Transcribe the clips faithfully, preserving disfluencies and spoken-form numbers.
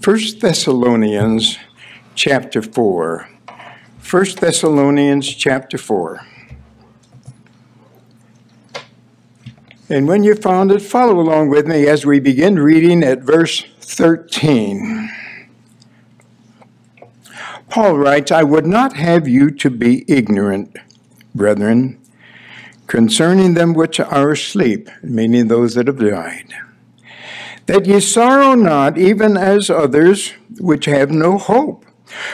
First Thessalonians chapter four. First Thessalonians chapter four. And when you found it, follow along with me as we begin reading at verse thirteen. Paul writes, I would not have you to be ignorant, brethren, concerning them which are asleep, meaning those that have died, that ye sorrow not, even as others which have no hope.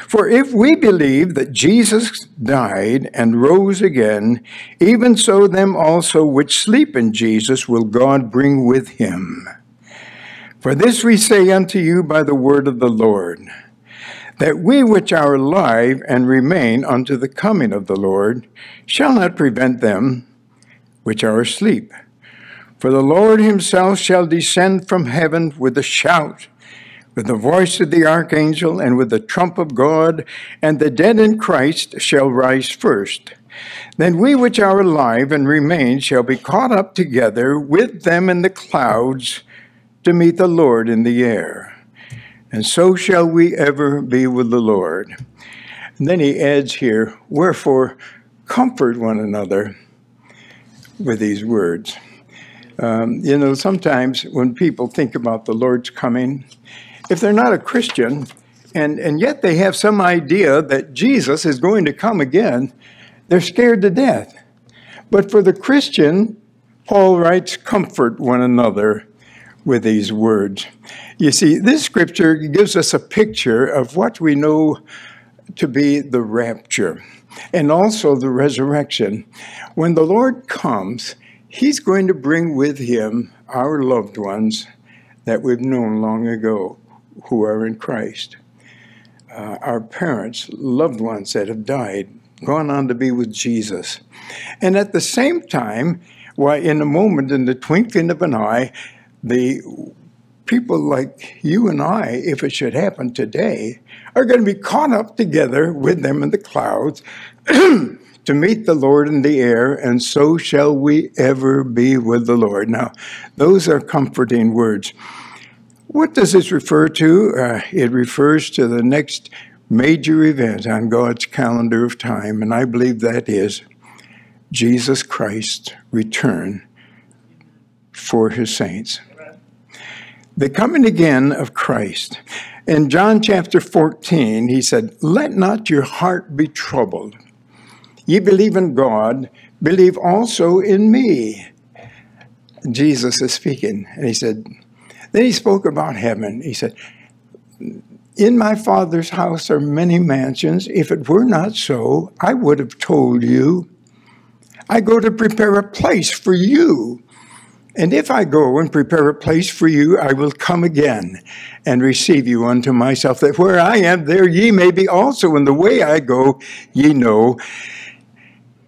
For if we believe that Jesus died and rose again, even so them also which sleep in Jesus will God bring with him. For this we say unto you by the word of the Lord, that we which are alive and remain unto the coming of the Lord shall not prevent them which are asleep. For the Lord himself shall descend from heaven with a shout, with the voice of the archangel, and with the trump of God, and the dead in Christ shall rise first. Then we which are alive and remain shall be caught up together with them in the clouds to meet the Lord in the air. And so shall we ever be with the Lord. And then he adds here, wherefore comfort one another with these words. Um, you know, sometimes when people think about the Lord's coming, if they're not a Christian, and, and yet they have some idea that Jesus is going to come again, they're scared to death. But for the Christian, Paul writes, comfort one another with these words. You see, this scripture gives us a picture of what we know to be the rapture and also the resurrection. When the Lord comes, he's going to bring with him our loved ones that we've known long ago, who are in Christ. Uh, our parents, loved ones that have died, gone on to be with Jesus. And at the same time, why, in a moment, in the twinkling of an eye, the people like you and I, if it should happen today, are going to be caught up together with them in the clouds to meet the Lord in the air, and so shall we ever be with the Lord. Now, those are comforting words. What does this refer to? Uh, it refers to the next major event on God's calendar of time, and I believe that is Jesus Christ's return for his saints. Amen. The coming again of Christ. In John chapter fourteen, he said, let not your heart be troubled. Ye believe in God, believe also in me. Jesus is speaking, and he said, then he spoke about heaven. He said, in my Father's house are many mansions. If it were not so, I would have told you. I go to prepare a place for you. And if I go and prepare a place for you, I will come again and receive you unto myself, that where I am, there ye may be also. And the way I go, ye know.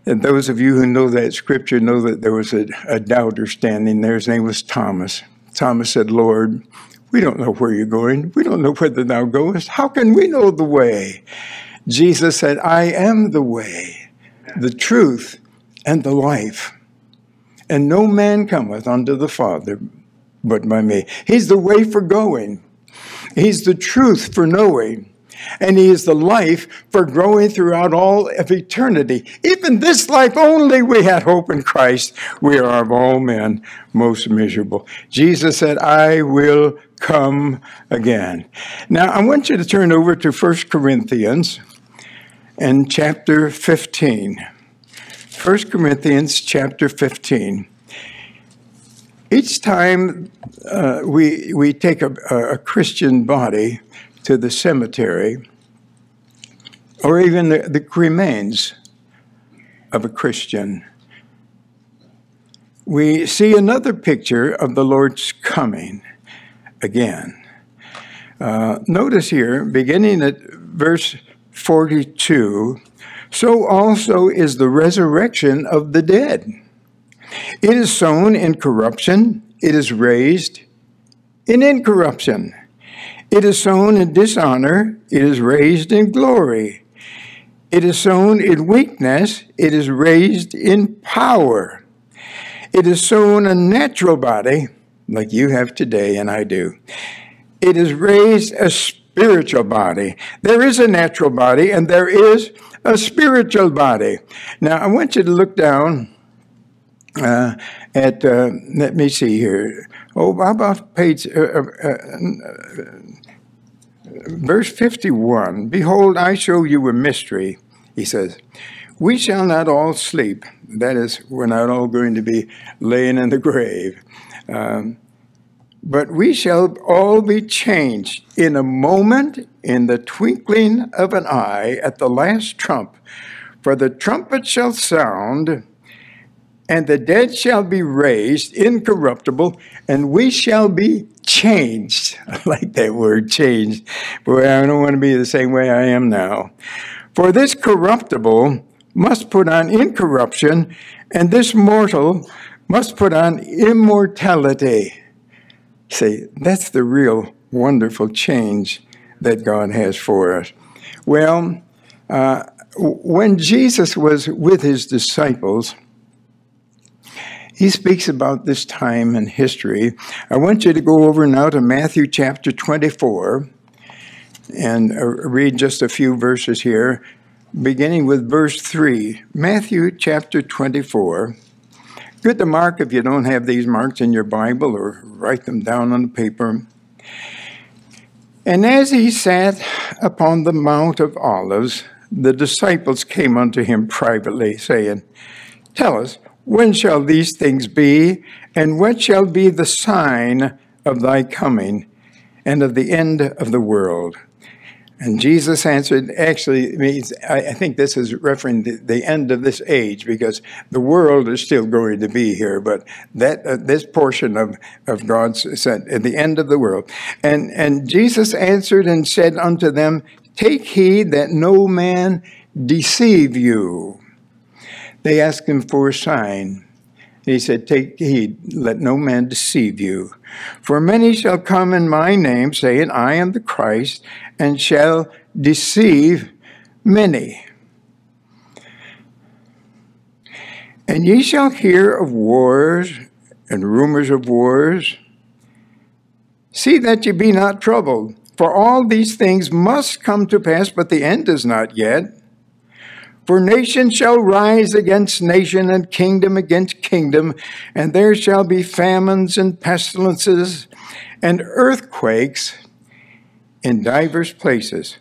And those of you who know that scripture know that there was a, a doubter standing there. His name was Thomas. Thomas said, Lord, we don't know where you're going. We don't know whither thou goest. How can we know the way? Jesus said, I am the way, the truth, and the life. And no man cometh unto the Father but by me. He's the way for going. He's the truth for knowing. And he is the life for growing throughout all of eternity. Even this life only we had hope in Christ. We are of all men most miserable. Jesus said, I will come again. Now, I want you to turn over to First Corinthians and chapter fifteen. First Corinthians chapter fifteen. Each time uh, we, we take a, a Christian body to the cemetery, or even the, the remains of a Christian, we see another picture of the Lord's coming again. Uh, notice here, beginning at verse forty-two, so also is the resurrection of the dead. It is sown in corruption, it is raised in incorruption. It is sown in dishonor, it is raised in glory. It is sown in weakness, it is raised in power. It is sown a natural body, like you have today and I do. it is raised a spiritual body. There is a natural body and there is a spiritual body. Now, I want you to look down uh, at, uh, let me see here. Oh, how about page, uh, uh, uh, verse fifty-one. Behold, I show you a mystery, he says. We shall not all sleep. That is, we're not all going to be laying in the grave. Um, but we shall all be changed in a moment, in the twinkling of an eye, at the last trump. For the trumpet shall sound, and the dead shall be raised incorruptible, and we shall be changed. I like that word, changed. Boy, I don't want to be the same way I am now. For this corruptible must put on incorruption, and this mortal must put on immortality. See, that's the real wonderful change that God has for us. Well, uh, when Jesus was with his disciples, he speaks about this time in history. I want you to go over now to Matthew chapter twenty-four and uh, read just a few verses here, beginning with verse three, Matthew chapter twenty-four. Get the mark if you don't have these marks in your Bible, or write them down on the paper. And as he sat upon the Mount of Olives, the disciples came unto him privately, saying, Tell us, when shall these things be, and what shall be the sign of thy coming, and of the end of the world? And Jesus answered, actually, means, I think this is referring to the end of this age, because the world is still going to be here, but that uh, this portion of, of God's sent at the end of the world. And, and Jesus answered and said unto them, Take heed that no man deceive you. They asked him for a sign. He said, Take heed, let no man deceive you. For many shall come in my name, saying, I am the Christ, and shall deceive many. And ye shall hear of wars and rumors of wars. See that ye be not troubled, for all these things must come to pass, but the end is not yet. For nation shall rise against nation, and kingdom against kingdom, and there shall be famines and pestilences and earthquakes in divers places.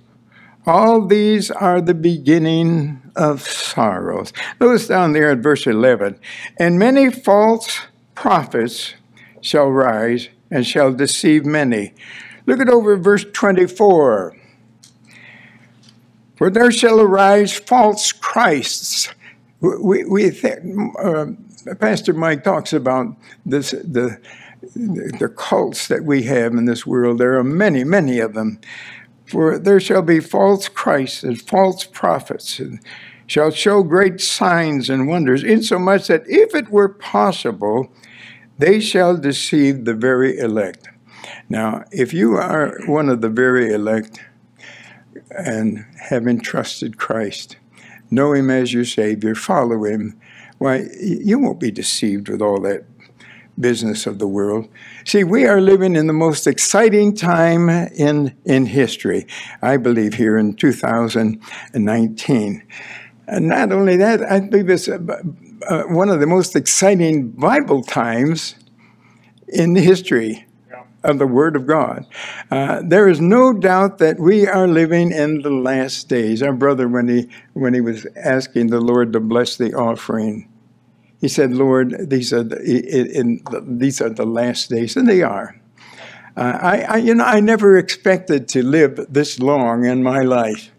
All these are the beginning of sorrows. Notice down there at verse eleven, And many false prophets shall rise and shall deceive many. Look at over verse twenty-four. For there shall arise false Christs. We, we think, uh, Pastor Mike talks about this, the, the cults that we have in this world. There are many, many of them. For there shall be false Christs and false prophets, and shall show great signs and wonders, insomuch that if it were possible, they shall deceive the very elect. Now, if you are one of the very elect, and have entrusted Christ, know him as your Savior, follow him, why, you won't be deceived with all that business of the world. See, we are living in the most exciting time in, in history, I believe, here in two thousand nineteen. And not only that, I believe it's uh, uh, one of the most exciting Bible times in history of the Word of God. Uh, there is no doubt that we are living in the last days. Our brother, when he, when he was asking the Lord to bless the offering, he said, Lord, these are the, in, in, these are the last days, and they are. Uh, I, I, you know, I never expected to live this long in my life.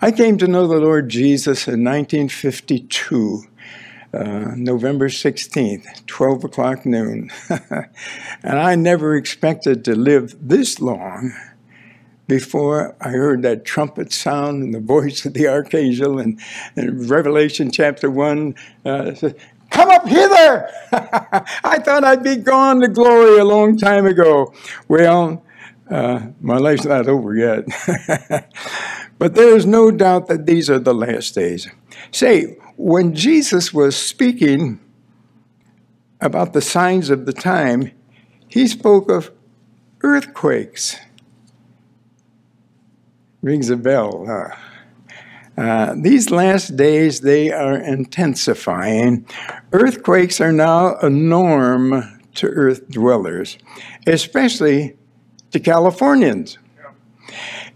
I came to know the Lord Jesus in nineteen fifty-two. Uh, November sixteenth, twelve o'clock noon. And I never expected to live this long before I heard that trumpet sound and the voice of the archangel, and, and Revelation chapter one uh, says, Come up hither! I thought I'd be gone to glory a long time ago. Well, uh, my life's not over yet. But there is no doubt that these are the last days. Say, when Jesus was speaking about the signs of the time, he spoke of earthquakes Rings a bell, huh? Uh, these last days, they are intensifying. Earthquakes are now a norm to earth dwellers, especially to Californians.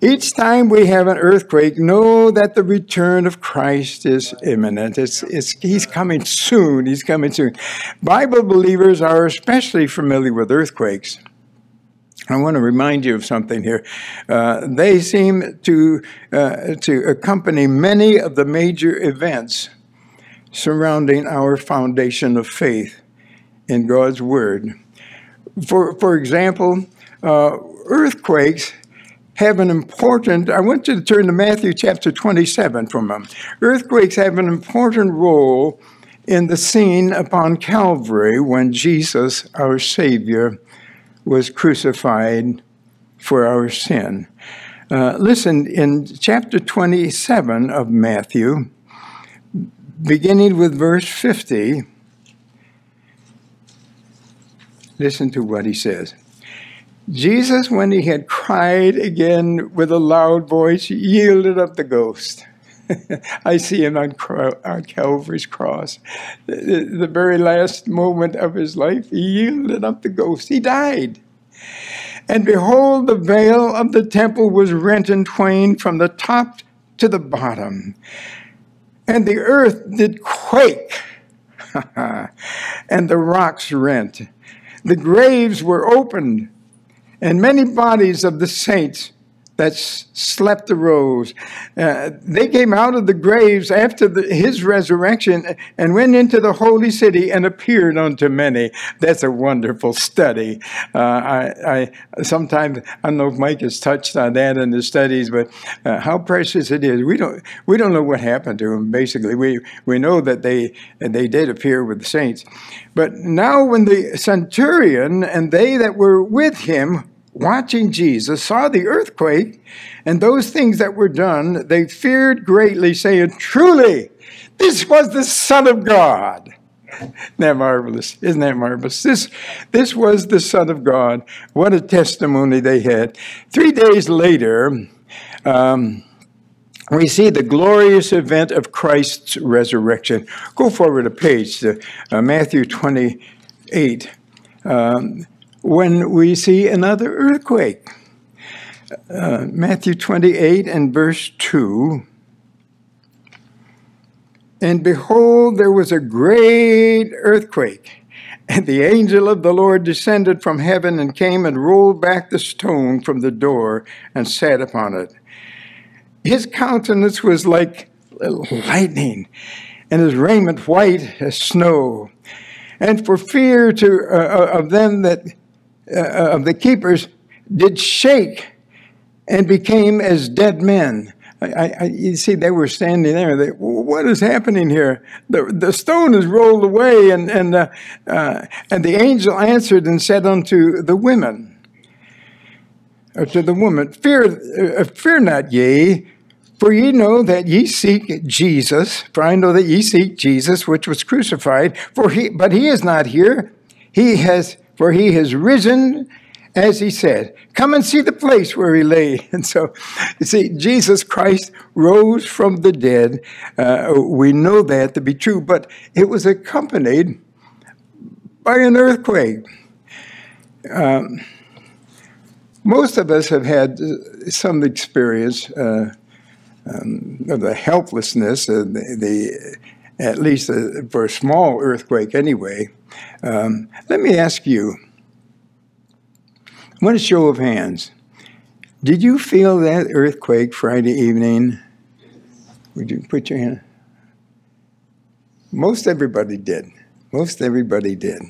Each time we have an earthquake, know that the return of Christ is imminent. It's, it's, he's coming soon. He's coming soon. Bible believers are especially familiar with earthquakes. I want to remind you of something here. Uh, they seem to, uh, to accompany many of the major events surrounding our foundation of faith in God's Word. For, for example, uh, earthquakes have an important, I want you to turn to Matthew chapter twenty-seven for a moment. Earthquakes have an important role in the scene upon Calvary when Jesus, our Savior, was crucified for our sin. Uh, listen, in chapter twenty-seven of Matthew, beginning with verse fifty, listen to what he says. Jesus, when he had cried again with a loud voice, yielded up the ghost. I see him on, on Calvary's cross. The, the very last moment of his life, he yielded up the ghost. He died. And behold, the veil of the temple was rent in twain from the top to the bottom. And the earth did quake, and the rocks rent. The graves were opened, and many bodies of the saints that slept arose. Uh, they came out of the graves after the, his resurrection and went into the holy city and appeared unto many. That's a wonderful study. Uh, I, I sometimes, I don't know if Mike has touched on that in the studies, but uh, how precious it is. We don't we don't know what happened to them. Basically, we we know that they they did appear with the saints, but now when the centurion and they that were with him, watching Jesus, saw the earthquake and those things that were done, they feared greatly, saying, "Truly, this was the Son of God." Isn't that marvelous? Isn't that marvelous? This, this was the Son of God. What a testimony they had. Three days later, um, we see the glorious event of Christ's resurrection. Go forward a page to uh, Matthew twenty-eight. Um, when we see another earthquake. Uh, Matthew twenty-eight and verse two. And behold, there was a great earthquake, and the angel of the Lord descended from heaven and came and rolled back the stone from the door and sat upon it. His countenance was like lightning, and his raiment white as snow. And for fear to, uh, of them that Uh, of the keepers, did shake and became as dead men. I, I, you see, they were standing there. They, what is happening here? The, the stone is rolled away, and, and, uh, uh, and the angel answered and said unto the women, or to the woman, Fear, uh, fear not ye, for ye know that ye seek Jesus, for I know that ye seek Jesus, which was crucified, for he, but he is not here. He has... For he has risen, as he said. Come and see the place where he lay. And so, you see, Jesus Christ rose from the dead. Uh, we know that to be true, but it was accompanied by an earthquake. Um, most of us have had some experience uh, um, of the helplessness, uh, the, the, at least uh, for a small earthquake anyway. Um, let me ask you, I want a show of hands. Did you feel that earthquake Friday evening? Would you put your hand? Most everybody did. Most everybody did.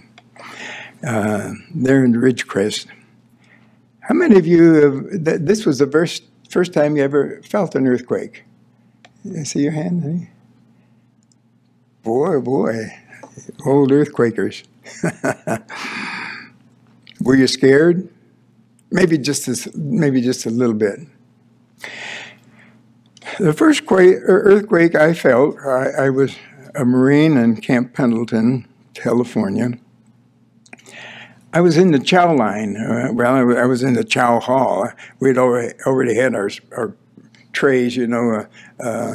Uh, there in Ridgecrest. How many of you, have, th this was the first, first time you ever felt an earthquake? Did I see your hand, honey? Boy, boy. Old earthquakers. Were you scared? Maybe just a, maybe just a little bit. The first earthquake I felt, I, I was a Marine in Camp Pendleton, California. I was in the chow line. Uh, well, I was in the chow hall. We'd already already had our our trays, you know, uh, uh,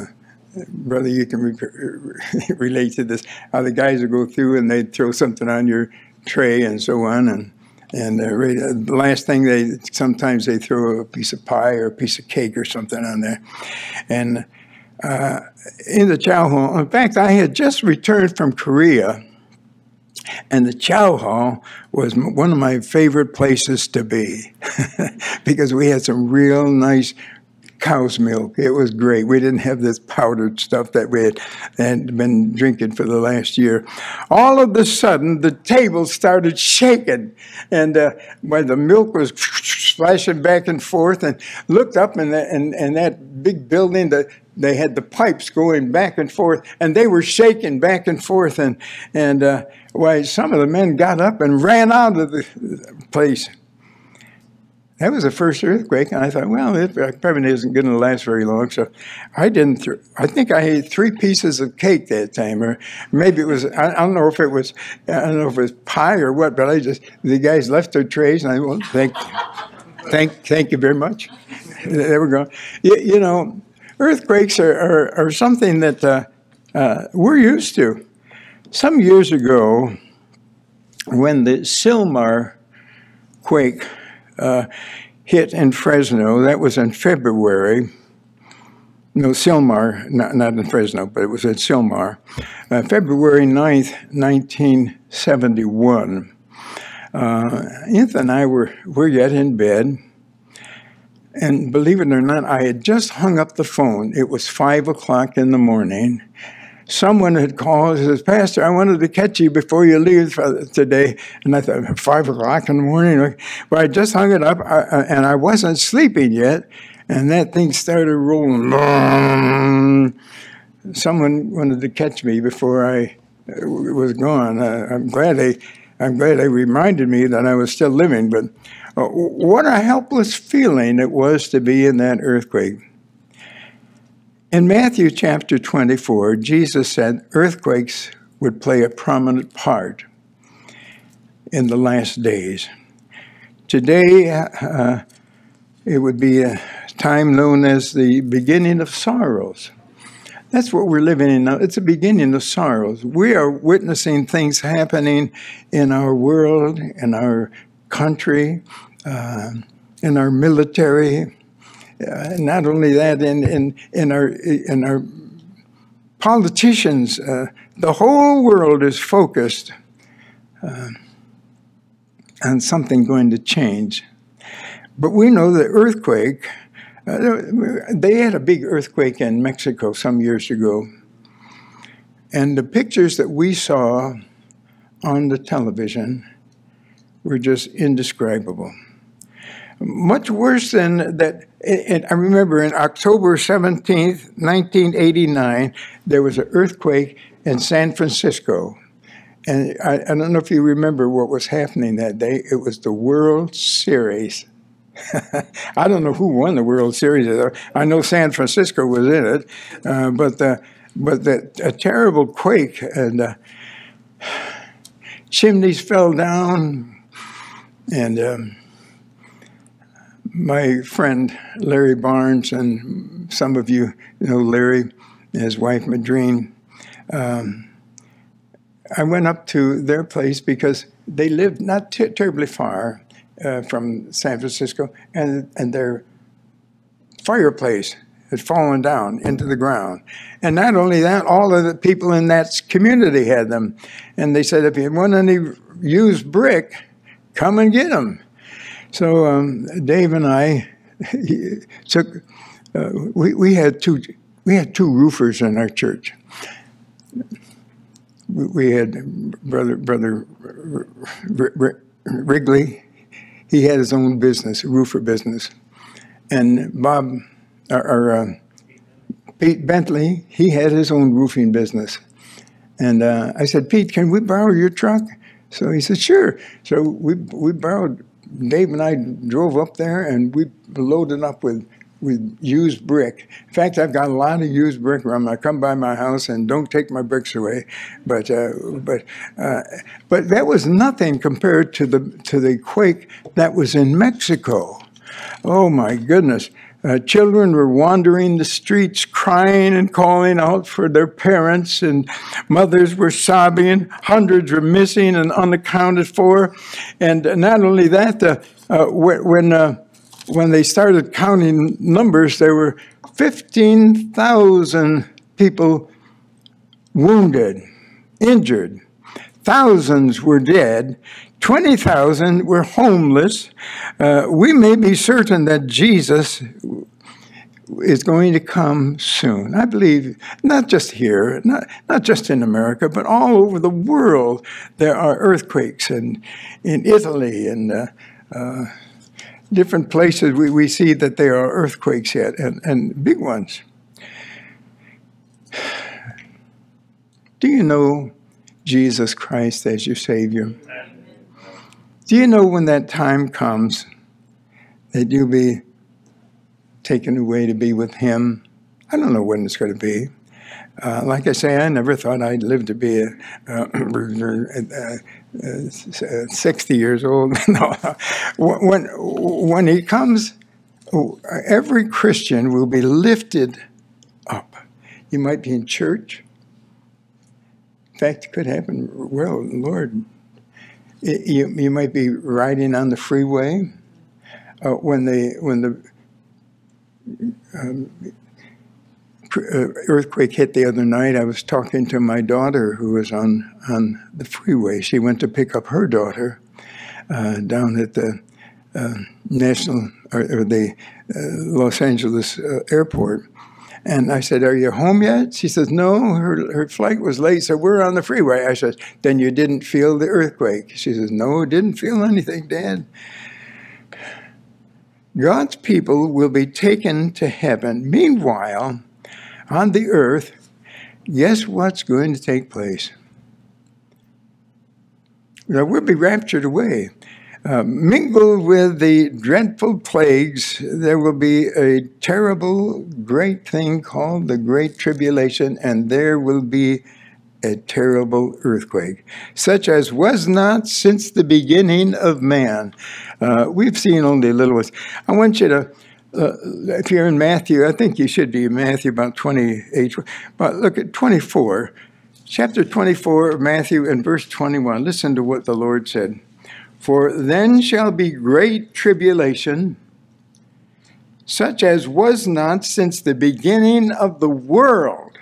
brother, you can re relate to this, how the guys would go through and they'd throw something on your tray and so on. And and uh, right, uh, the last thing, they sometimes they throw a piece of pie or a piece of cake or something on there. And uh, in the chow hall, in fact, I had just returned from Korea, and the chow hall was one of my favorite places to be because we had some real nice cow's milk. It was great. We didn't have this powdered stuff that we had, had been drinking for the last year. All of a sudden, the table started shaking, and uh, when the milk was splashing back and forth, and looked up, and, the, and, and that big building, the, they had the pipes going back and forth, and they were shaking back and forth, and, and uh, why, some of the men got up and ran out of the place. That was the first earthquake, and I thought, well, it probably isn't going to last very long. So I didn't, th I think I ate three pieces of cake that time, or maybe it was, I, I don't know if it was, I don't know if it was pie or what, but I just, the guys left their trays, and I went, well, thank you. thank, thank you very much. They were gone. You, you know, earthquakes are, are, are something that uh, uh, we're used to. Some years ago, when the Sylmar quake Uh, hit in Fresno, that was in February, no, Sylmar, not, not in Fresno, but it was at Sylmar, uh, February ninth, nineteen seventy-one. Uh, Anth and I were, were yet in bed, and believe it or not, I had just hung up the phone. It was five o'clock in the morning. Someone had called and says, Pastor, I wanted to catch you before you leave today. And I thought, five o'clock in the morning? But I just hung it up, and I wasn't sleeping yet. And that thing started rolling. Someone wanted to catch me before I was gone. I'm glad they, I'm glad they reminded me that I was still living. But what a helpless feeling it was to be in that earthquake. In Matthew chapter twenty-four, Jesus said earthquakes would play a prominent part in the last days. Today, uh, it would be a time known as the beginning of sorrows. That's what we're living in now. It's a beginning of sorrows. We are witnessing things happening in our world, in our country, uh, in our military. Uh, not only that, in, in, in, our, in our politicians, uh, the whole world is focused uh, on something going to change. But we know the earthquake, uh, they had a big earthquake in Mexico some years ago. And the pictures that we saw on the television were just indescribable. Much worse than that. I remember in October seventeenth, nineteen eighty-nine, there was an earthquake in San Francisco. And I, I don't know if you remember what was happening that day. It was the World Series. I don't know who won the World Series. I know San Francisco was in it, uh, but, the, but the, a terrible quake, and uh, chimneys fell down, and um, my friend Larry Barnes, and some of you know Larry and his wife Madrine, um, I went up to their place because they lived not ter terribly far uh, from San Francisco, and, and their fireplace had fallen down into the ground. And not only that, all of the people in that community had them. And they said, if you want any used brick, come and get them. So um, Dave and I took. Uh, we we had two we had two roofers in our church. We, we had brother brother Wrigley. He had his own business, roofer business, and Bob or, or uh, Pete Bentley. He had his own roofing business, and uh, I said, Pete, can we borrow your truck? So he said, sure. So we we borrowed. Dave and I drove up there, and we loaded up with, with used brick. In fact, I've got a lot of used brick around. I come by my house, and don't take my bricks away. But uh, but uh, but that was nothing compared to the to the quake that was in Mexico. Oh my goodness. Uh, children were wandering the streets crying and calling out for their parents, and mothers were sobbing. Hundreds were missing and unaccounted for. And not only that, uh, uh, when, uh, when they started counting numbers, there were fifteen thousand people wounded, injured. Thousands were dead. twenty thousand were homeless. Uh, we may be certain that Jesus is going to come soon. I believe not just here, not, not just in America, but all over the world there are earthquakes, and in Italy and uh, uh, different places we, we see that there are earthquakes yet, and, and big ones. Do you know Jesus Christ as your Savior? Do you know when that time comes that you'll be taken away to be with Him? I don't know when it's going to be. Uh, like I say, I never thought I'd live to be a, uh, uh, uh, sixty years old. No. When, when He comes, every Christian will be lifted up. You might be in church. In fact, it could happen. Well, Lord, You, you might be riding on the freeway uh, when the, when the um, earthquake hit the other night. I was talking to my daughter who was on, on the freeway. She went to pick up her daughter uh, down at the uh, National or, or the uh, Los Angeles uh, airport. And I said, are you home yet? She says, no, her, her flight was late, so we're on the freeway. I said, then you didn't feel the earthquake? She says, no, didn't feel anything, Dad. God's people will be taken to heaven. Meanwhile, on the earth, guess what's going to take place? Now, we'll be raptured away. Uh, mingled with the dreadful plagues, there will be a terrible, great thing called the Great Tribulation, and there will be a terrible earthquake, such as was not since the beginning of man. Uh, we've seen only little ones. I want you to, uh, if you're in Matthew, I think you should be in Matthew about twenty-eight, but look at twenty-four, chapter twenty-four of Matthew and verse twenty-one. Listen to what the Lord said. For then shall be great tribulation, such as was not since the beginning of the world.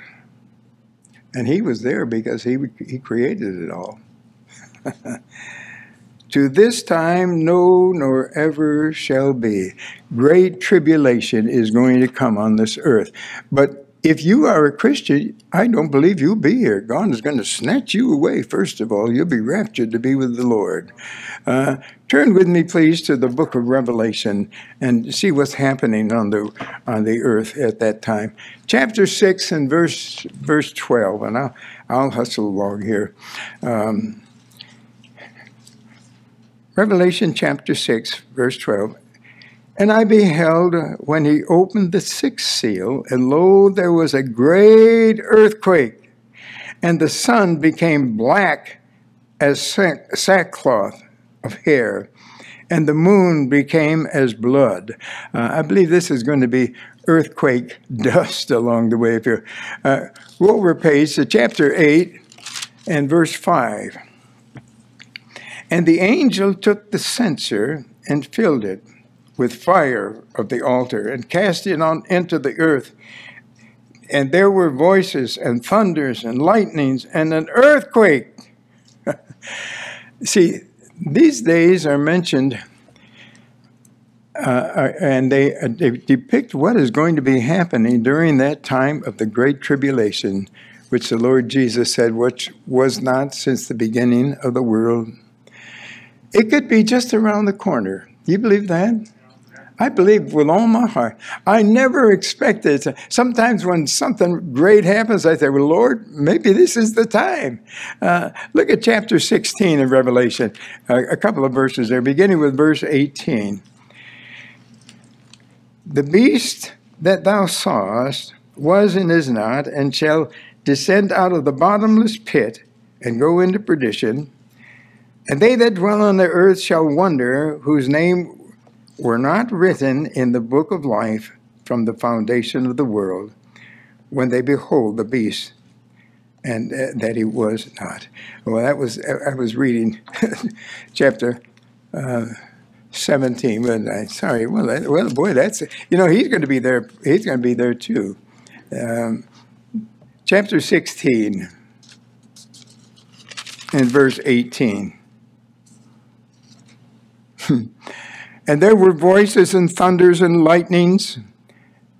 And He was there because He, he created it all. To this time, no, nor ever shall be. Great tribulation is going to come on this earth. But if you are a Christian, I don't believe you'll be here. God is going to snatch you away, first of all. You'll be raptured to be with the Lord. Uh, turn with me, please, to the book of Revelation and see what's happening on the, on the earth at that time. Chapter six and verse, verse twelve, and I'll, I'll hustle along here. Um, Revelation chapter six, verse twelve. And I beheld when he opened the sixth seal, and lo, there was a great earthquake, and the sun became black as sackcloth of hair, and the moon became as blood. Uh, I believe this is going to be earthquake dust along the way. If you uh, go over page to chapter eight and verse five. And the angel took the censer and filled it with fire of the altar, and cast it on into the earth. And there were voices, and thunders, and lightnings, and an earthquake. See, these days are mentioned, uh, and they, uh, they depict what is going to be happening during that time of the Great Tribulation, which the Lord Jesus said, which was not since the beginning of the world. It could be just around the corner. Do you believe that? I believe with all my heart. I never expected it. Sometimes when something great happens, I say, well, Lord, maybe this is the time. Uh, look at chapter sixteen of Revelation, uh, a couple of verses there, beginning with verse eighteen. The beast that thou sawest was and is not, and shall descend out of the bottomless pit and go into perdition. And they that dwell on the earth shall wonder, whose name were not written in the book of life from the foundation of the world when they behold the beast, and uh, that he was not. Well, that was, I was reading chapter uh, seventeen, wasn't I? Sorry, well, that, well, boy, that's, you know, he's going to be there, he's going to be there too. Um, chapter sixteen and verse eighteen. And there were voices and thunders and lightnings,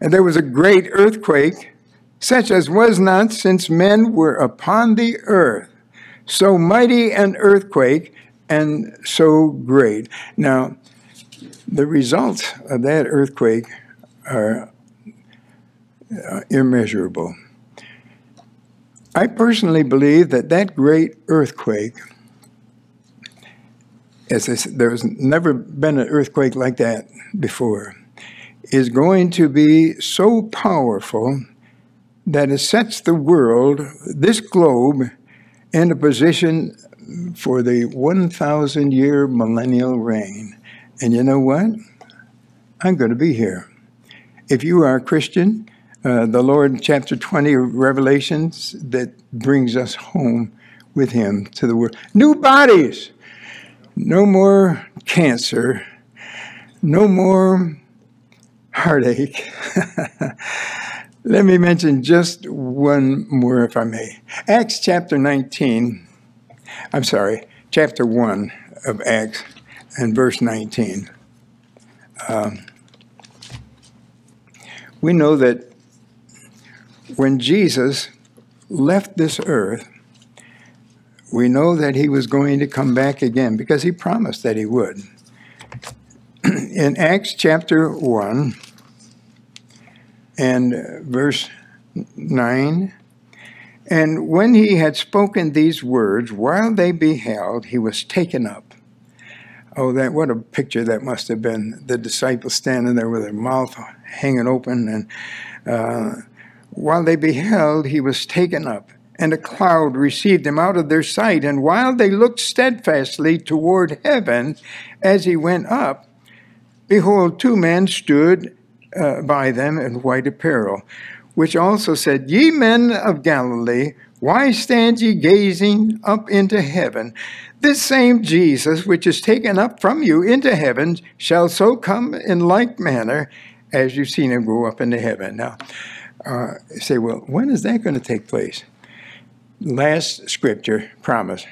and there was a great earthquake, such as was not since men were upon the earth, so mighty an earthquake and so great. Now, the results of that earthquake are uh, immeasurable. I personally believe that that great earthquake, as I said, there's never been an earthquake like that before, is going to be so powerful that it sets the world, this globe, in a position for the one thousand year millennial reign. And you know what? I'm going to be here. If you are a Christian, uh, the Lord, chapter twenty of Revelation, that brings us home with him to the world. New bodies! No more cancer, no more heartache. Let me mention just one more, if I may. Acts chapter nineteen, I'm sorry, chapter one of Acts and verse nineteen. Um, we know that when Jesus left this earth, we know that he was going to come back again because he promised that he would. In Acts chapter one and verse nine, and when he had spoken these words, while they beheld, he was taken up. Oh, that, what a picture that must have been. The disciples standing there with their mouth hanging open. And uh, while they beheld, he was taken up, and a cloud received him out of their sight. And while they looked steadfastly toward heaven as he went up, behold, two men stood uh, by them in white apparel, which also said, Ye men of Galilee, why stand ye gazing up into heaven? This same Jesus, which is taken up from you into heaven, shall so come in like manner as you've seen him go up into heaven. Now, uh, you say, well, when is that going to take place? Last scripture promise.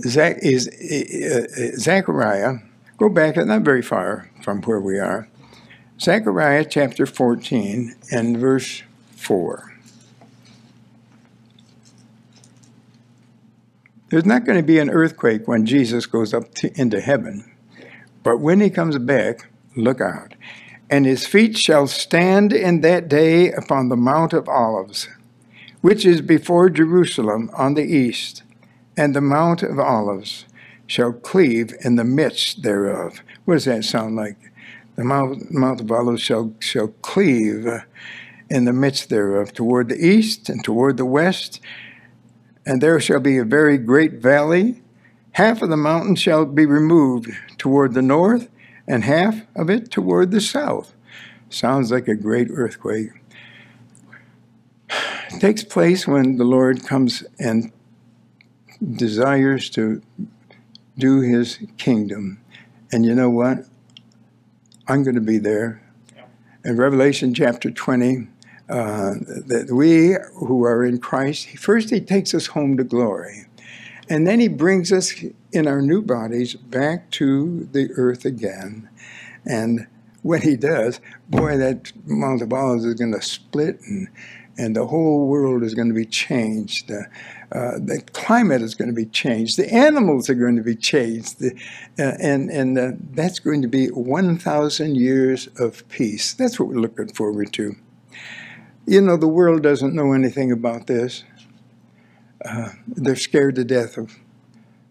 Zach is uh, Zechariah. Go back, not very far from where we are. Zechariah chapter fourteen and verse four. There's not going to be an earthquake when Jesus goes up to, into heaven, but when he comes back, look out. And his feet shall stand in that day upon the Mount of Olives, which is before Jerusalem on the east, and the Mount of Olives shall cleave in the midst thereof. What does that sound like? The Mount, Mount of Olives shall, shall cleave in the midst thereof, toward the east and toward the west, and there shall be a very great valley. Half of the mountain shall be removed toward the north, and half of it toward the south. Sounds like a great earthquake. Takes place when the Lord comes and desires to do his kingdom. And you know what? I'm going to be there. In Revelation chapter twenty, uh, that we who are in Christ, first he takes us home to glory. And then he brings us in our new bodies back to the earth again. And when he does, boy, that Mount of Olives is going to split, and And the whole world is going to be changed. Uh, uh, the climate is going to be changed. The animals are going to be changed. The, uh, and and uh, that's going to be one thousand years of peace. That's what we're looking forward to. You know, the world doesn't know anything about this. Uh, they're scared to death of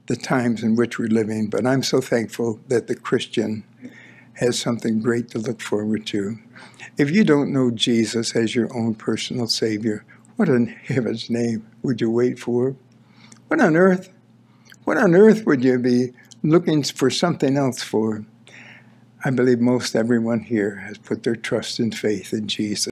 the times in which we're living. But I'm so thankful that the Christian has something great to look forward to. If you don't know Jesus as your own personal Savior, what in heaven's name would you wait for? What on earth? What on earth would you be looking for something else for? I believe most everyone here has put their trust and faith in Jesus.